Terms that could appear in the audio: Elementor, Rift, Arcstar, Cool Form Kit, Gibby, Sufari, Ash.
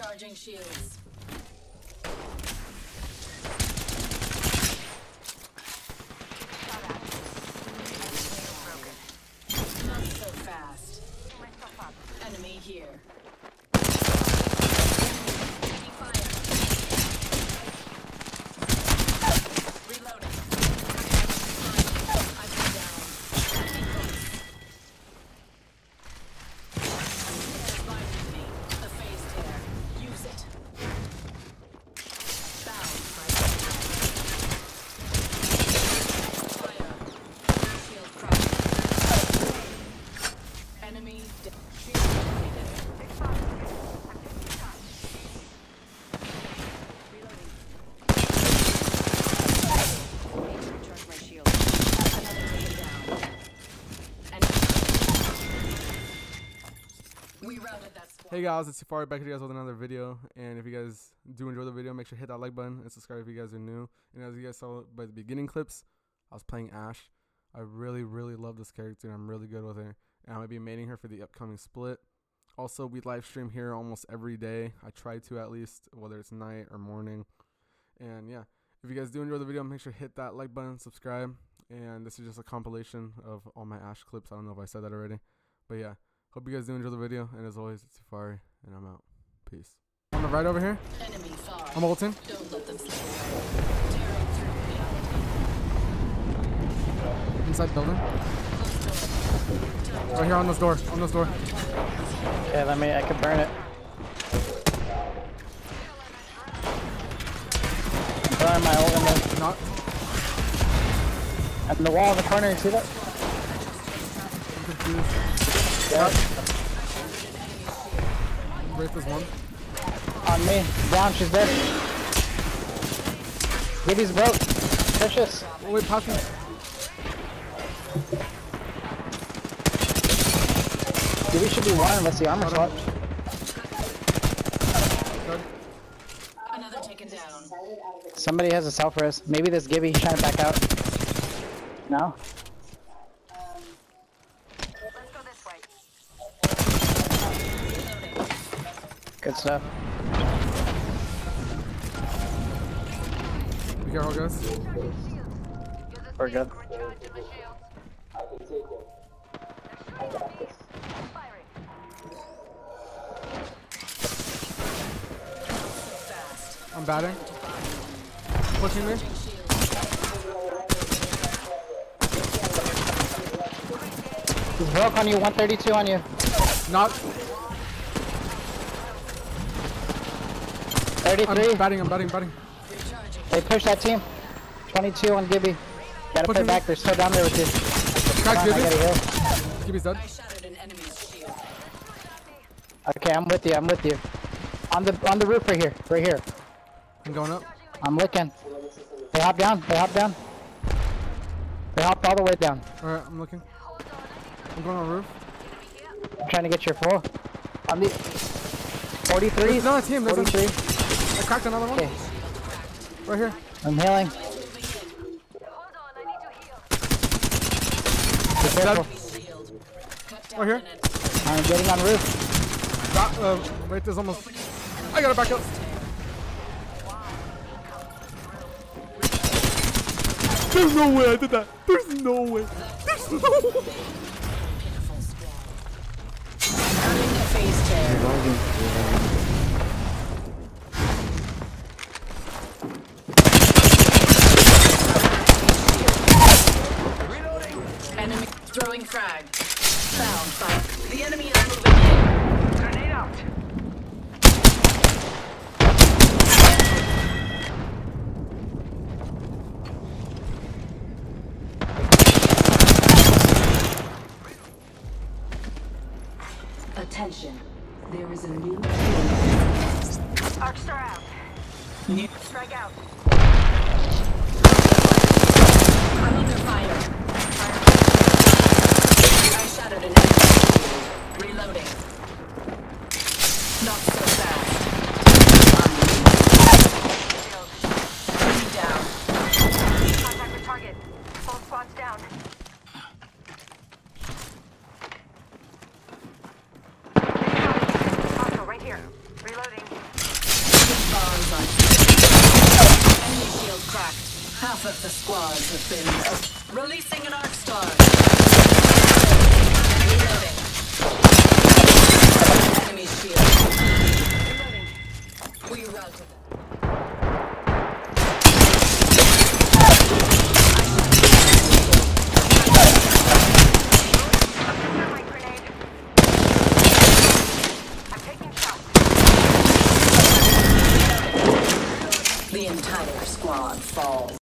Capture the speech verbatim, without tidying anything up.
Recharging shields. Hey guys, it's Sufari back here you guys with another video, and if you guys do enjoy the video, make sure to hit that like button and subscribe if you guys are new. And as you guys saw by the beginning clips, I was playing Ash. I really, really love this character, and I'm really good with her. And I'm going to be mating her for the upcoming split. Also, we live stream here almost every day. I try to at least, whether it's night or morning. And yeah, if you guys do enjoy the video, make sure to hit that like button, subscribe. And this is just a compilation of all my Ash clips. I don't know if I said that already, but yeah. Hope you guys do enjoy the video, and as always, it's Sufari, and I'm out. Peace. On the right over here, I'm ulting. Inside building. Right here on this door, on this door. Yeah, let me, I can burn it. Burn my ult in the... Not. And the wall in the corner, you see that? I'm confused. Yeah. Rift is one. On me. Brown, she's dead. Gibby's broke. Precious. Oh, wait, pass me. Gibby should be one unless the armor swap. Another taken down. Somebody has a self-res. Maybe this Gibby trying to back out. No? Good stuff. Be careful, guys. We're good. I'm batting. Pushing me. He's broke on you, one thirty-two on you. Not. thirty-three. I'm batting, I'm batting, batting. They push that team. twenty-two on Gibby. Gotta push play back, they're still down there with you. Crack Gibby. Gibby's dead. Okay, I'm with you, I'm with you. On the on the roof right here, right here. I'm going up. I'm looking. They hop down, they hop down. They hopped all the way down. Alright, I'm looking. I'm going on the roof. I'm trying to get your full. On the... forty-three. No, it's him, that's forty-three. I cracked another one. Okay. Right here. I'm healing. Right here. I'm getting on roof. That, uh, wait, there's almost... I gotta back up. There's no way I did that. There's no way. There's no way. I'm having a throwing frag. Found by the enemy is moving in. Grenade out. Attention. There is a new Arcstar out. New strike out. I'm under fire. Reloading. Not so fast. Enemy down. Contact with target. All squads down. Right here. Reloading. Half of the squads have been uh, releasing an arc star. Reloading. Enemy shield. Reloading. We routed them. The entire squad falls.